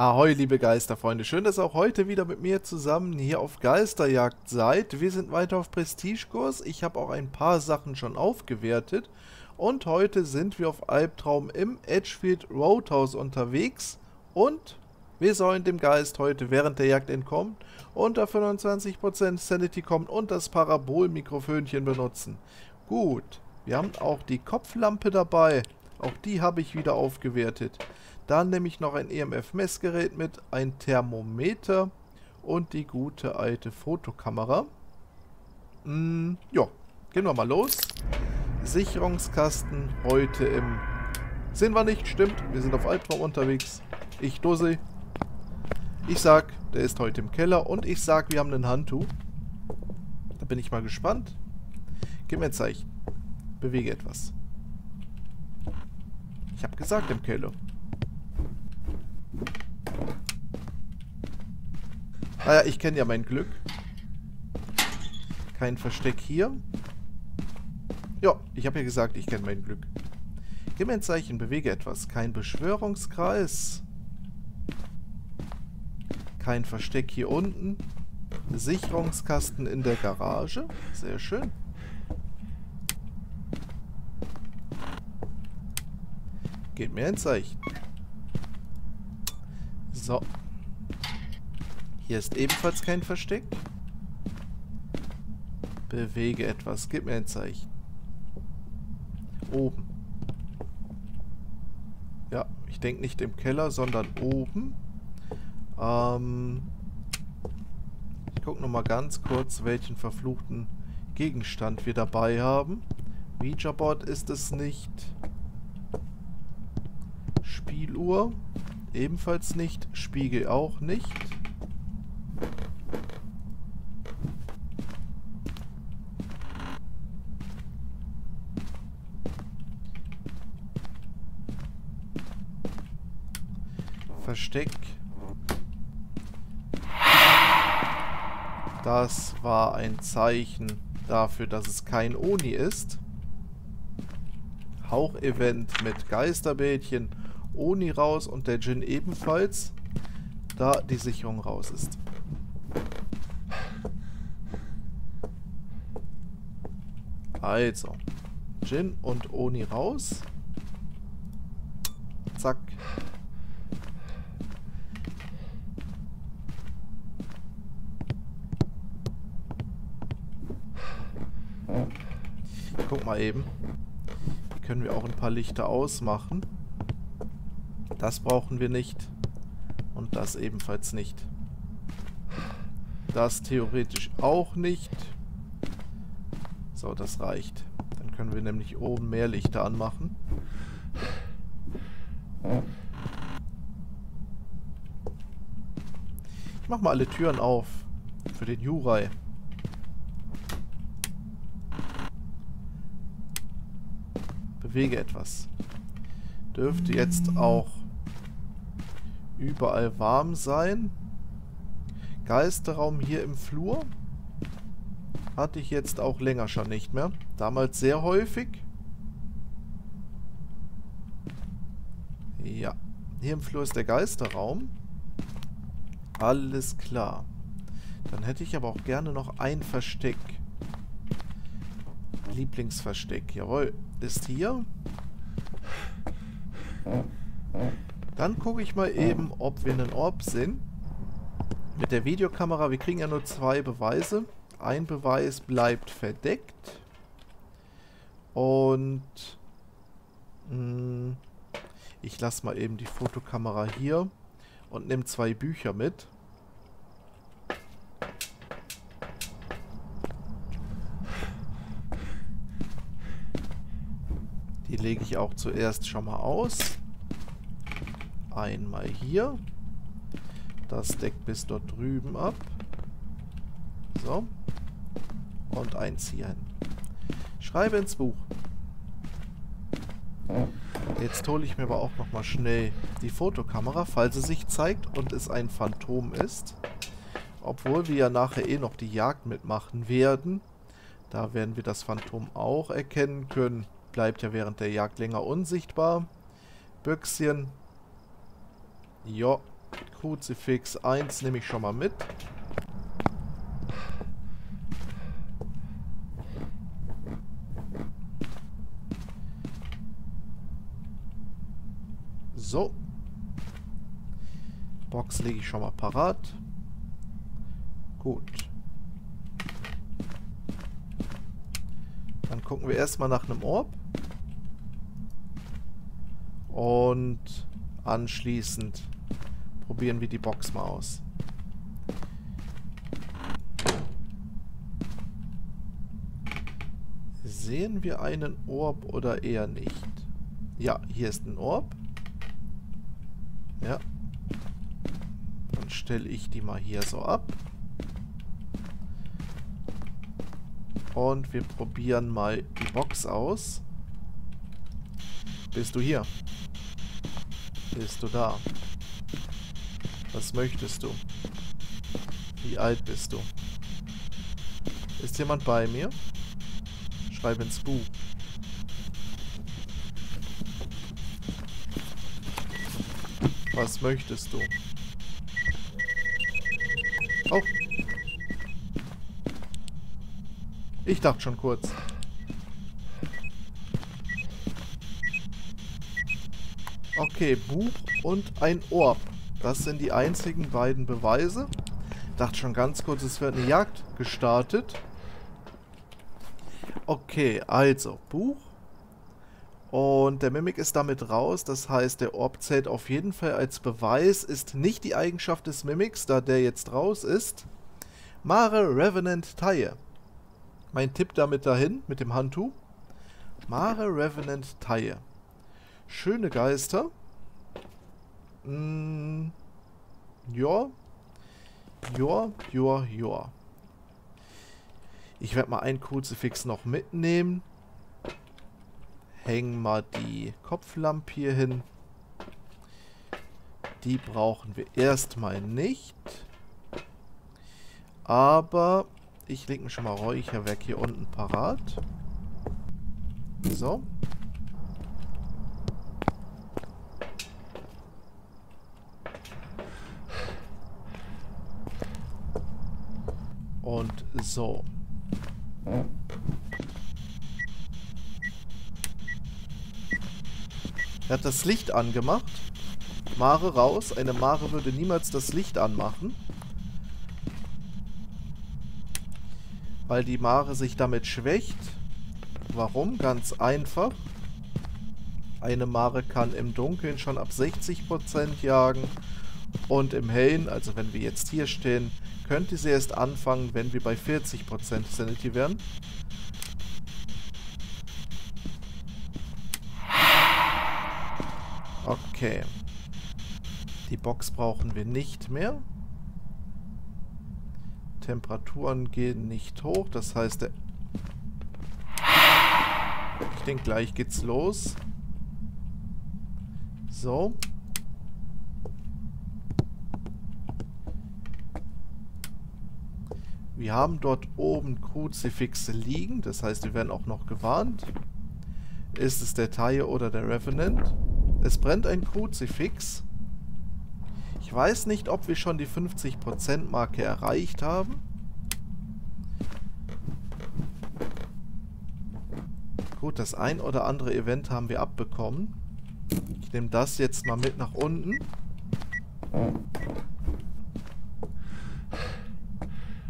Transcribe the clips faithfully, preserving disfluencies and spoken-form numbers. Ahoi, liebe Geisterfreunde, schön, dass ihr auch heute wieder mit mir zusammen hier auf Geisterjagd seid. Wir sind weiter auf Prestigekurs, ich habe auch ein paar Sachen schon aufgewertet und heute sind wir auf Albtraum im Edgefield Roadhouse unterwegs und wir sollen dem Geist heute während der Jagd entkommen, unter fünfundzwanzig Prozent Sanity kommen und das Parabolmikrofönchen benutzen. Gut, wir haben auch die Kopflampe dabei, auch die habe ich wieder aufgewertet. Dann nehme ich noch ein E M F-Messgerät mit, ein Thermometer und die gute alte Fotokamera. Mm, ja, gehen wir mal los. Sicherungskasten heute im... Sehen wir nicht, stimmt, wir sind auf Albtraum unterwegs. Ich Dose. Ich sag, der ist heute im Keller und ich sag, wir haben einen Handtuch. Da bin ich mal gespannt. Gib mir ein Zeichen. Bewege etwas. Ich habe gesagt, im Keller. Naja, ah ich kenne ja mein Glück. Kein Versteck hier. Ja, ich habe ja gesagt, ich kenne mein Glück. Gib mir ein Zeichen, bewege etwas. Kein Beschwörungskreis. Kein Versteck hier unten. Sicherungskasten in der Garage. Sehr schön. Gib mir ein Zeichen. So. Hier ist ebenfalls kein Versteck. Bewege etwas. Gib mir ein Zeichen. Oben. Ja, ich denke nicht im Keller, sondern oben. Ähm, ich gucke nochmal ganz kurz, welchen verfluchten Gegenstand wir dabei haben. Reacher-Bot ist es nicht. Spieluhr ebenfalls nicht. Spiegel auch nicht. Versteck. Das war ein Zeichen dafür, dass es kein Oni ist. Hauch-Event mit Geisterbällchen. Oni raus und der Jin ebenfalls, da die Sicherung raus ist. Also, Jin und Oni raus. Zack. Guck mal eben. Hier können wir auch ein paar Lichter ausmachen. Das brauchen wir nicht. Und das ebenfalls nicht. Das theoretisch auch nicht. So, das reicht. Dann können wir nämlich oben mehr Lichter anmachen. Ich mach mal alle Türen auf. Für den Jurei. Bewege etwas. Dürfte jetzt auch überall warm sein. Geisterraum hier im Flur. Hatte ich jetzt auch länger schon nicht mehr. Damals sehr häufig. Ja. Hier im Flur ist der Geisterraum. Alles klar. Dann hätte ich aber auch gerne noch ein Versteck. Lieblingsversteck, jawohl, ist hier. Dann gucke ich mal eben, ob wir einen Orb sehen. Mit der Videokamera, wir kriegen ja nur zwei Beweise. Ein Beweis bleibt verdeckt. Und mh, ich lasse mal eben die Fotokamera hier und nehme zwei Bücher mit. Die lege ich auch zuerst schon mal aus. Einmal hier. Das deckt bis dort drüben ab. So. Und eins hier hin. Schreibe ins Buch. Jetzt hole ich mir aber auch nochmal schnell die Fotokamera, falls sie sich zeigt und es ein Phantom ist. Obwohl wir ja nachher eh noch die Jagd mitmachen werden. Da werden wir das Phantom auch erkennen können. Bleibt ja während der Jagd länger unsichtbar. Büchschen. Jo, Kruzifix eins nehme ich schon mal mit. So. Box lege ich schon mal parat. Gut. Dann gucken wir erstmal nach einem Orb. Und anschließend probieren wir die Box mal aus. Sehen wir einen Orb oder eher nicht? Ja, hier ist ein Orb. Ja. Dann stelle ich die mal hier so ab. Und wir probieren mal die Box aus. Bist du hier? Bist du da? Was möchtest du? Wie alt bist du? Ist jemand bei mir? Schreib ins Buch. Was möchtest du? Oh! Ich dachte schon kurz. Okay, Buch und ein Orb. Das sind die einzigen beiden Beweise. Dachte schon ganz kurz, es wird eine Jagd gestartet. Okay, also Buch. Und der Mimic ist damit raus. Das heißt, der Orb zählt auf jeden Fall als Beweis. Ist nicht die Eigenschaft des Mimics, da der jetzt raus ist. Mare, Revenant, Taie. Mein Tipp damit dahin, mit dem Handtuch. Mare, Revenant, Taie. Schöne Geister. Mm, ja. Ja, ja, ja. Ich werde mal ein Kruzifix noch mitnehmen. Hängen mal die Kopflampe hier hin. Die brauchen wir erstmal nicht. Aber ich lege mir schon mal Räucherwerk hier unten parat. So. Und so. Er hat das Licht angemacht. Mare raus. Eine Mare würde niemals das Licht anmachen. Weil die Mare sich damit schwächt. Warum? Ganz einfach. Eine Mare kann im Dunkeln schon ab sechzig Prozent jagen. Und im Hellen, also wenn wir jetzt hier stehen, könnte sie erst anfangen, wenn wir bei vierzig Prozent Sanity wären. Okay. Die Box brauchen wir nicht mehr. Temperaturen gehen nicht hoch, das heißt, der ich denke, gleich geht's los. So. Wir haben dort oben Kruzifixe liegen, das heißt, wir werden auch noch gewarnt. Ist es der Taie oder der Revenant? Es brennt ein Kruzifix. Ich weiß nicht, ob wir schon die fünfzig Prozent Marke erreicht haben. Gut, das ein oder andere Event haben wir abbekommen. Ich nehme das jetzt mal mit nach unten.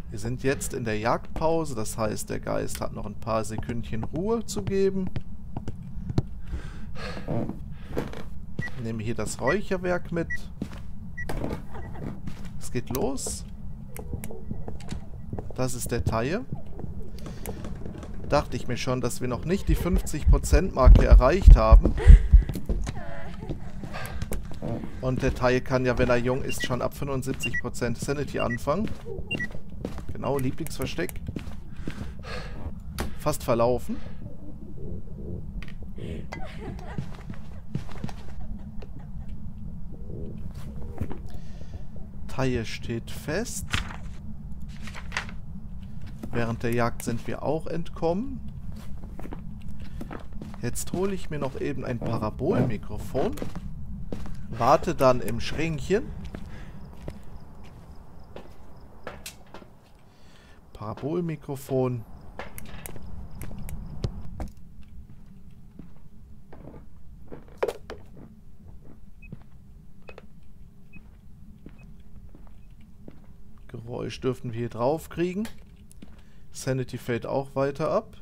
Wir sind jetzt in der Jagdpause, das heißt, der Geist hat noch ein paar Sekündchen Ruhe zu geben. Ich nehme hier das Räucherwerk mit. Es geht los. Das ist der Taie. Dachte ich mir schon, dass wir noch nicht die fünfzig Prozent Marke erreicht haben. Und der Taie kann ja, wenn er jung ist, schon ab fünfundsiebzig Prozent Sanity anfangen. Genau, Lieblingsversteck. Fast verlaufen. Taie steht fest. Während der Jagd sind wir auch entkommen. Jetzt hole ich mir noch eben ein Parabolmikrofon. Warte dann im Schränkchen. Parabolmikrofon. Geräusch dürften wir hier drauf kriegen. Sanity fällt auch weiter ab.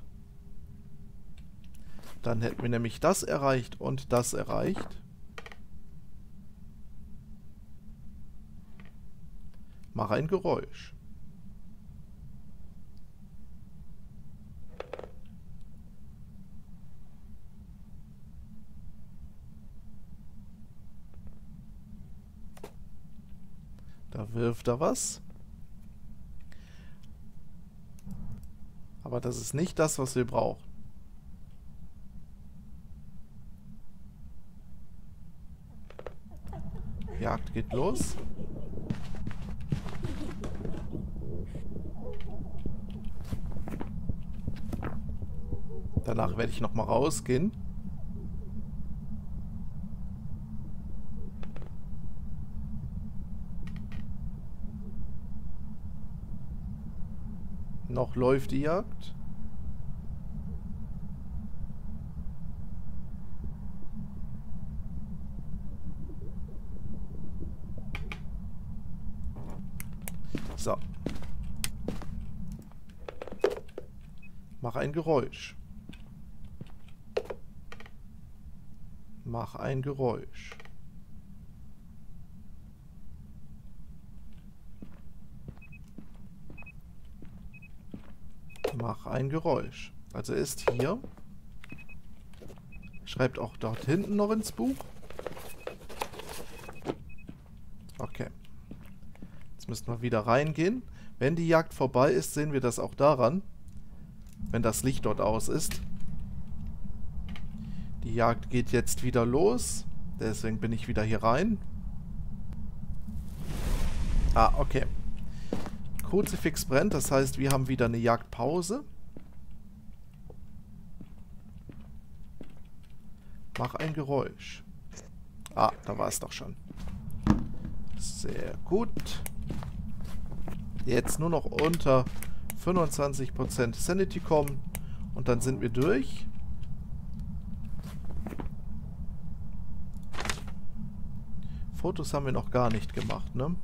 Dann hätten wir nämlich das erreicht und das erreicht. Mach ein Geräusch. Da wirft er was. Aber das ist nicht das, was wir brauchen. Jagd geht los. Danach werde ich nochmal rausgehen. Noch läuft die Jagd. So. Mach ein Geräusch. Mach ein Geräusch. Mach ein Geräusch. Also er ist hier. Schreibt auch dort hinten noch ins Buch. Okay. Jetzt müssen wir wieder reingehen. Wenn die Jagd vorbei ist, sehen wir das auch daran. Wenn das Licht dort aus ist. Die Jagd geht jetzt wieder los. Deswegen bin ich wieder hier rein. Ah, okay. Kruzifix brennt, das heißt, wir haben wieder eine Jagdpause. Mach ein Geräusch. Ah, da war es doch schon. Sehr gut. Jetzt nur noch unter fünfundzwanzig Prozent Sanity kommen. Und dann sind wir durch. Fotos haben wir noch gar nicht gemacht, ne?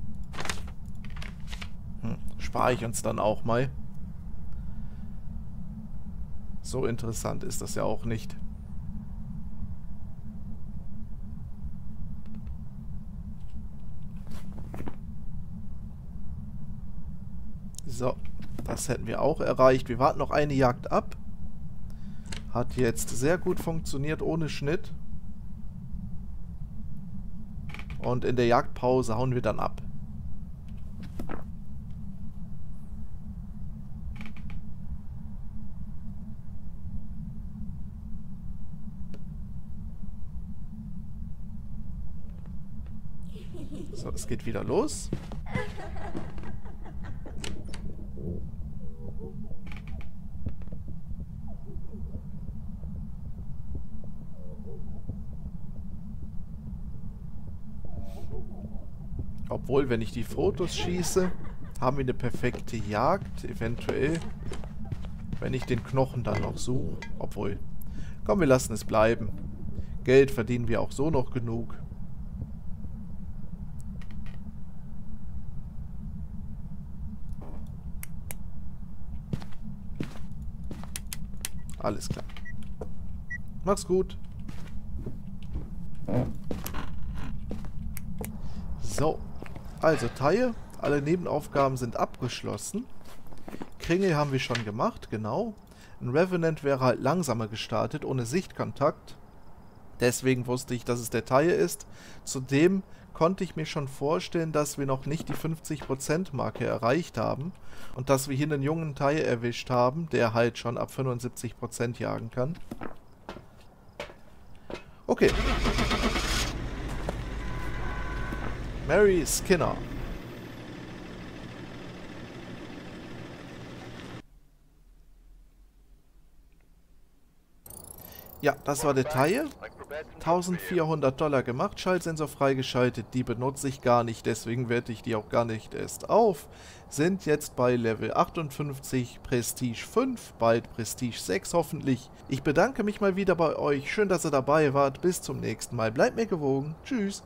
Hm, spare ich uns dann auch mal. So interessant ist das ja auch nicht. So, das hätten wir auch erreicht. Wir warten noch eine Jagd ab. Hat jetzt sehr gut funktioniert, ohne Schnitt. Und in der Jagdpause hauen wir dann ab. So, es geht wieder los. Obwohl, wenn ich die Fotos schieße, haben wir eine perfekte Jagd. Eventuell, wenn ich den Knochen dann noch suche. Obwohl, komm, wir lassen es bleiben. Geld verdienen wir auch so noch genug. Alles klar. Mach's gut. So. Also, Taie, alle Nebenaufgaben sind abgeschlossen. Kringel haben wir schon gemacht, genau. Ein Revenant wäre halt langsamer gestartet, ohne Sichtkontakt. Deswegen wusste ich, dass es der Taie ist. Zudem konnte ich mir schon vorstellen, dass wir noch nicht die fünfzig Prozent Marke erreicht haben. Und dass wir hier einen jungen Taie erwischt haben, der halt schon ab fünfundsiebzig Prozent jagen kann. Okay. Mary Skinner. Ja, das war der Taie. eintausendvierhundert Dollar gemacht, Schallsensor freigeschaltet, die benutze ich gar nicht, deswegen werte ich die auch gar nicht erst auf. Sind jetzt bei Level achtundfünfzig, Prestige fünf, bald Prestige sechs hoffentlich. Ich bedanke mich mal wieder bei euch, schön, dass ihr dabei wart, bis zum nächsten Mal, bleibt mir gewogen, tschüss.